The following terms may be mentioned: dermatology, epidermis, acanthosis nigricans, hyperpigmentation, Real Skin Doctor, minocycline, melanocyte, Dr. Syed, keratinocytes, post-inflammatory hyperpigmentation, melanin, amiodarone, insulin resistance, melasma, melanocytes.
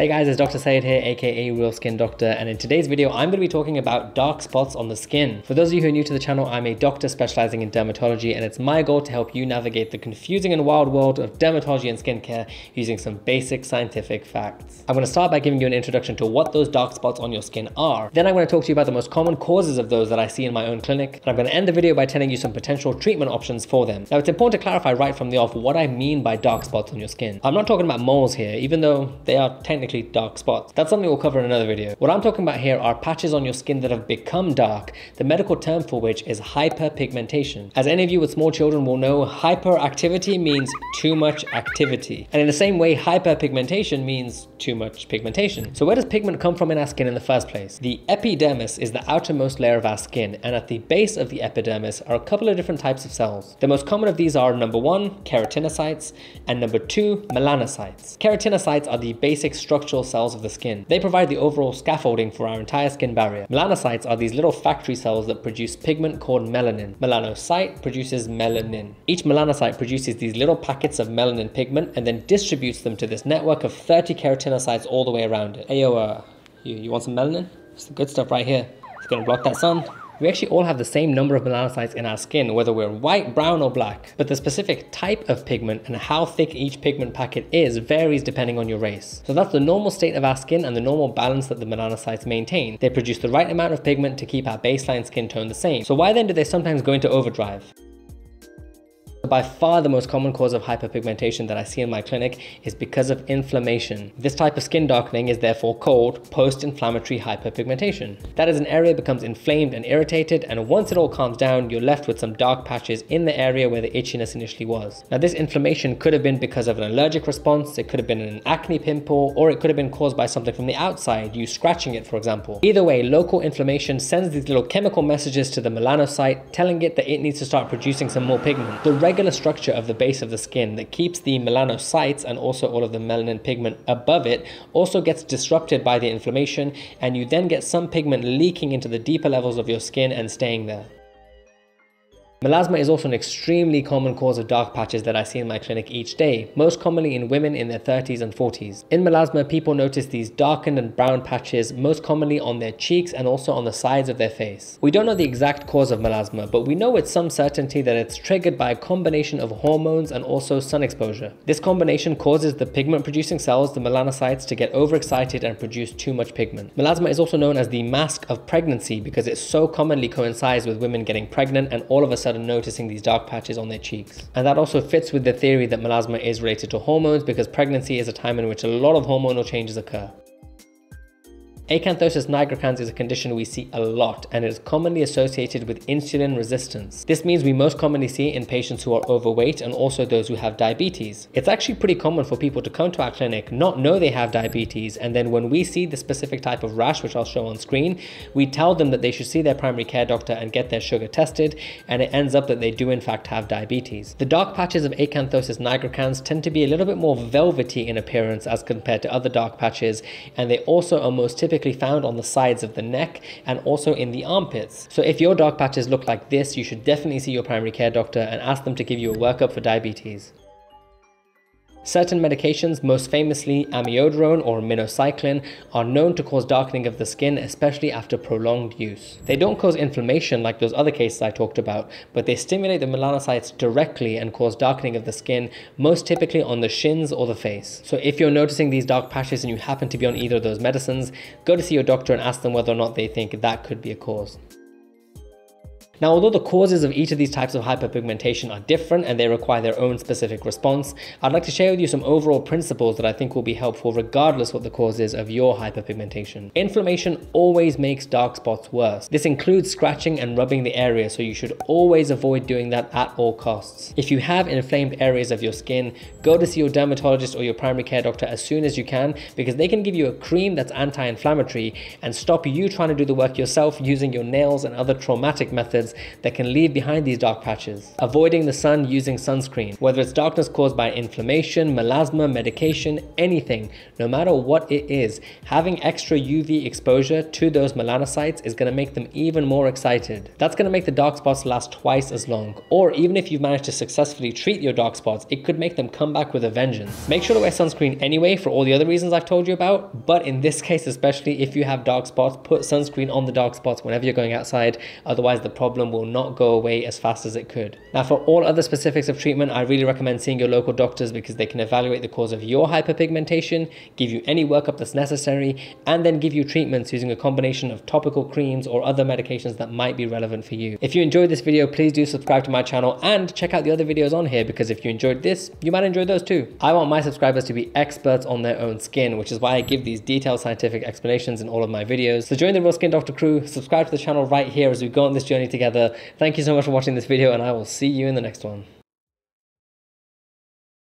Hey guys, it's Dr. Syed here, aka Real Skin Doctor, and in today's video I'm going to be talking about dark spots on the skin. For those of you who are new to the channel, I'm a doctor specializing in dermatology, and it's my goal to help you navigate the confusing and wild world of dermatology and skincare using some basic scientific facts. I'm going to start by giving you an introduction to what those dark spots on your skin are. Then I'm going to talk to you about the most common causes of those that I see in my own clinic, and I'm going to end the video by telling you some potential treatment options for them. Now, it's important to clarify right from the off what I mean by dark spots on your skin. I'm not talking about moles here, even though they are technically dark spots. That's something we'll cover in another video. What I'm talking about here are patches on your skin that have become dark, the medical term for which is hyperpigmentation. As any of you with small children will know, hyperactivity means too much activity. And in the same way, hyperpigmentation means too much pigmentation. So where does pigment come from in our skin in the first place? The epidermis is the outermost layer of our skin, and at the base of the epidermis are a couple of different types of cells. The most common of these are number one, keratinocytes, and number two, melanocytes. Keratinocytes are the basic structural cells of the skin. They provide the overall scaffolding for our entire skin barrier. Melanocytes are these little factory cells that produce pigment called melanin. Melanocyte produces melanin. Each melanocyte produces these little packets of melanin pigment and then distributes them to this network of 30 keratinocytes all the way around it. Ayo, you want some melanin? It's the good stuff right here. It's gonna block that sun. We actually all have the same number of melanocytes in our skin, whether we're white, brown, or black. But the specific type of pigment and how thick each pigment packet is varies depending on your race. So that's the normal state of our skin and the normal balance that the melanocytes maintain. They produce the right amount of pigment to keep our baseline skin tone the same. So why then do they sometimes go into overdrive? By far the most common cause of hyperpigmentation that I see in my clinic is because of inflammation. This type of skin darkening is therefore called post-inflammatory hyperpigmentation. That is, an area becomes inflamed and irritated, and once it all calms down, you're left with some dark patches in the area where the itchiness initially was. Now, this inflammation could have been because of an allergic response, it could have been an acne pimple, or it could have been caused by something from the outside, you scratching it for example. Either way, local inflammation sends these little chemical messages to the melanocyte telling it that it needs to start producing some more pigment. The regular structure of the base of the skin that keeps the melanocytes and also all of the melanin pigment above it also gets disrupted by the inflammation, and you then get some pigment leaking into the deeper levels of your skin and staying there. Melasma is also an extremely common cause of dark patches that I see in my clinic each day, most commonly in women in their 30s and 40s. In melasma, people notice these darkened and brown patches most commonly on their cheeks and also on the sides of their face. We don't know the exact cause of melasma, but we know with some certainty that it's triggered by a combination of hormones and also sun exposure. This combination causes the pigment-producing cells, the melanocytes, to get overexcited and produce too much pigment. Melasma is also known as the mask of pregnancy because it so commonly coincides with women getting pregnant and all of a sudden noticing these dark patches on their cheeks. And that also fits with the theory that melasma is related to hormones, because pregnancy is a time in which a lot of hormonal changes occur. Acanthosis nigricans is a condition we see a lot, and it is commonly associated with insulin resistance. This means we most commonly see it in patients who are overweight and also those who have diabetes. It's actually pretty common for people to come to our clinic, not know they have diabetes, and then when we see the specific type of rash, which I'll show on screen, we tell them that they should see their primary care doctor and get their sugar tested, and it ends up that they do in fact have diabetes. The dark patches of acanthosis nigricans tend to be a little bit more velvety in appearance as compared to other dark patches, and they also are most typically found on the sides of the neck and also in the armpits. So if your dark patches look like this, you should definitely see your primary care doctor and ask them to give you a workup for diabetes. Certain medications, most famously amiodarone or minocycline, are known to cause darkening of the skin, especially after prolonged use. They don't cause inflammation like those other cases I talked about, but they stimulate the melanocytes directly and cause darkening of the skin, most typically on the shins or the face. So if you're noticing these dark patches and you happen to be on either of those medicines, go to see your doctor and ask them whether or not they think that could be a cause. Now, although the causes of each of these types of hyperpigmentation are different and they require their own specific response, I'd like to share with you some overall principles that I think will be helpful regardless what the cause is of your hyperpigmentation. Inflammation always makes dark spots worse. This includes scratching and rubbing the area, so you should always avoid doing that at all costs. If you have inflamed areas of your skin, go to see your dermatologist or your primary care doctor as soon as you can, because they can give you a cream that's anti-inflammatory and stop you trying to do the work yourself using your nails and other traumatic methods illnesses that can leave behind these dark patches. Avoiding the sun using sunscreen, whether it's darkness caused by inflammation, melasma, medication, anything, no matter what it is, having extra UV exposure to those melanocytes is going to make them even more excited. That's going to make the dark spots last twice as long, or even if you've managed to successfully treat your dark spots, it could make them come back with a vengeance. Make sure to wear sunscreen anyway for all the other reasons I've told you about, but in this case especially, if you have dark spots, put sunscreen on the dark spots whenever you're going outside, otherwise the problem will not go away as fast as it could. Now for all other specifics of treatment, I really recommend seeing your local doctors because they can evaluate the cause of your hyperpigmentation, give you any workup that's necessary, and then give you treatments using a combination of topical creams or other medications that might be relevant for you. If you enjoyed this video, please do subscribe to my channel and check out the other videos on here, because if you enjoyed this, you might enjoy those too. I want my subscribers to be experts on their own skin, which is why I give these detailed scientific explanations in all of my videos. So join the Real Skin Doctor crew, subscribe to the channel right here as we go on this journey together. Thank you so much for watching this video, and I will see you in the next one.